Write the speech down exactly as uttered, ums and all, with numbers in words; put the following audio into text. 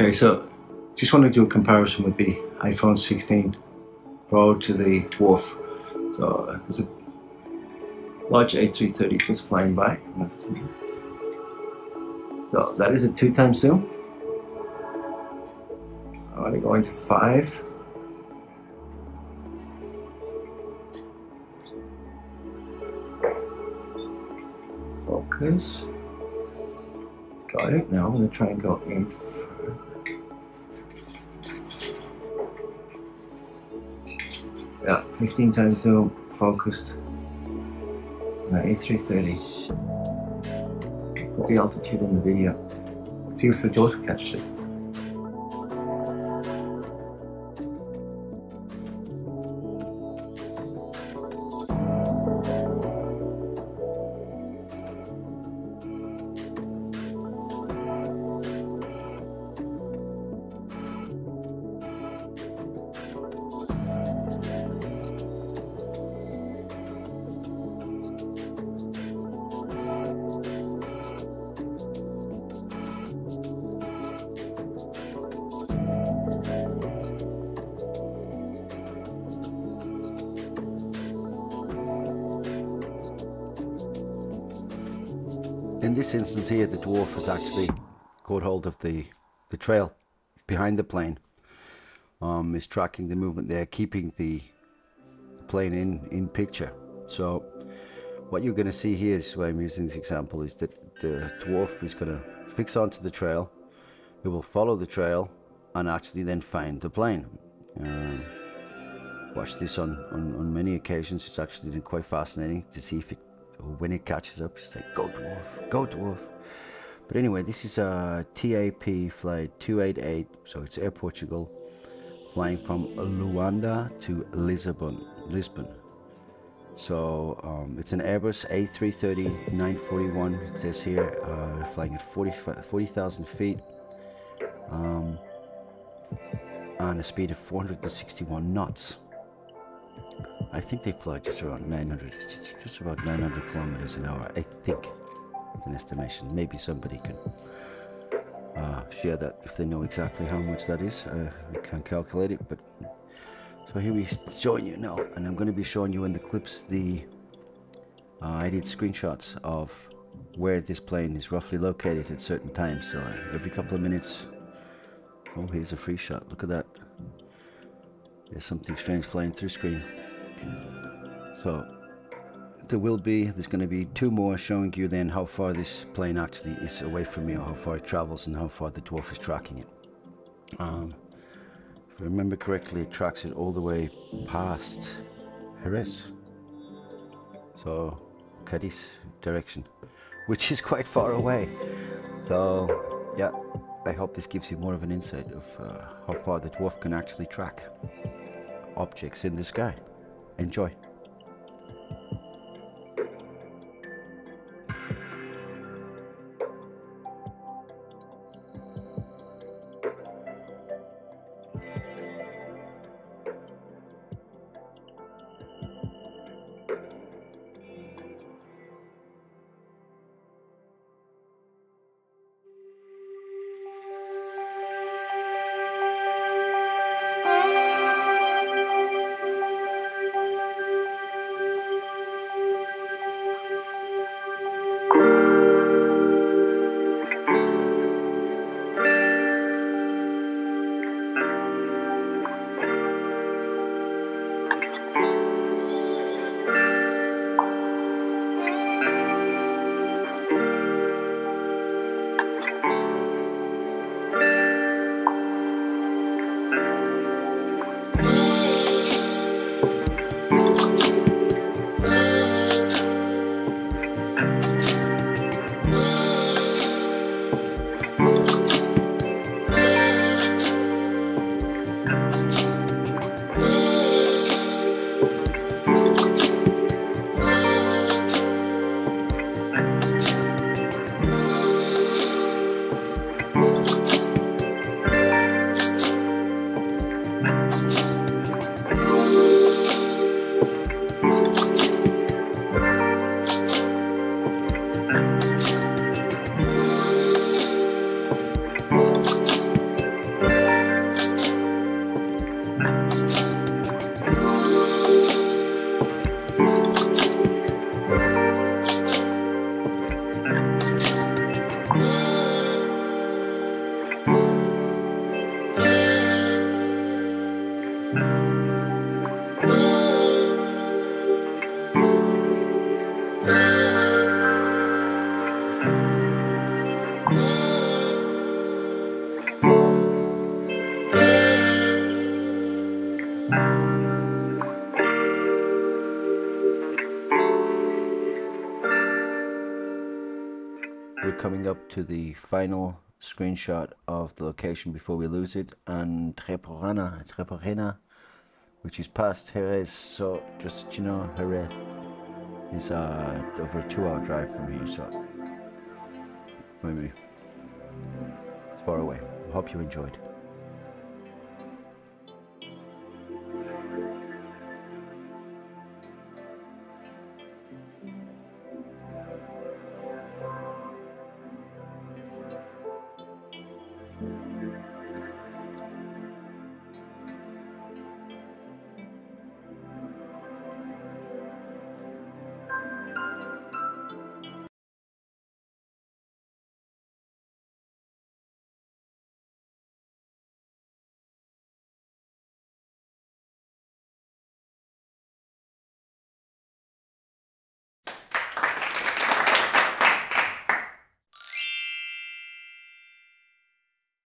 Okay, so just want to do a comparison with the iPhone sixteen Pro to the Dwarf. So uh, there's a large A three thirty just flying by. So that is a two times zoom. I want to go into five. Focus. Got it. Now I'm going to try and go in further. Yeah, fifteen times zoom, focused. Now A three thirty. Put the altitude in the video. See if the daughter catches it. In this instance here, the Dwarf has actually caught hold of the, the trail behind the plane, um, is tracking the movement there, keeping the plane in, in picture. So what you're going to see here is why I'm using this example is that the Dwarf is going to fix onto the trail, it will follow the trail and actually then find the plane. Um, watched this on, on, on many occasions. It's actually been quite fascinating to see if it when it catches up, it's like, go Dwarf, go Dwarf. But anyway, this is a T A P flight two eighty-eight, so it's Air Portugal, flying from Luanda to Lisbon. Lisbon. So um, it's an Airbus A three thirty nine forty-one, it says here, uh, flying at forty thousand feet, um, and a speed of four hundred sixty-one knots. I think they fly just around nine hundred, just about nine hundred kilometers an hour, I think. It's an estimation. Maybe somebody can uh, share that if they know exactly how much that is. Uh, I can't calculate it, but so here we're showing you now, and I'm going to be showing you in the clips the uh, I did screenshots of where this plane is roughly located at certain times. So I, every couple of minutes, oh, here's a free shot. Look at that. There's something strange flying through screen. So there will be, there's going to be two more showing you then how far this plane actually is away from me, or how far it travels and how far the Dwarf is tracking it. Um, if I remember correctly, it tracks it all the way past Jerez. So Kadi's direction, which is quite far away. So yeah, I hope this gives you more of an insight of uh, how far the Dwarf can actually track objects in the sky. Enjoy. Coming up to the final screenshot of the location before we lose it, and Treporana, Treporana, which is past Jerez. So just, you know, Jerez is uh, over a two hour drive from here, so maybe it's far away. Hope you enjoyed.